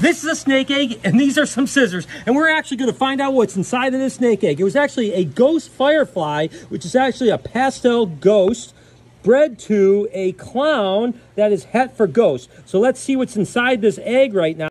This is a snake egg, and these are some scissors. And we're actually going to find out what's inside of this snake egg. It was actually a ghost firefly, which is actually a pastel ghost bred to a clown that is het for ghost. So let's see what's inside this egg right now.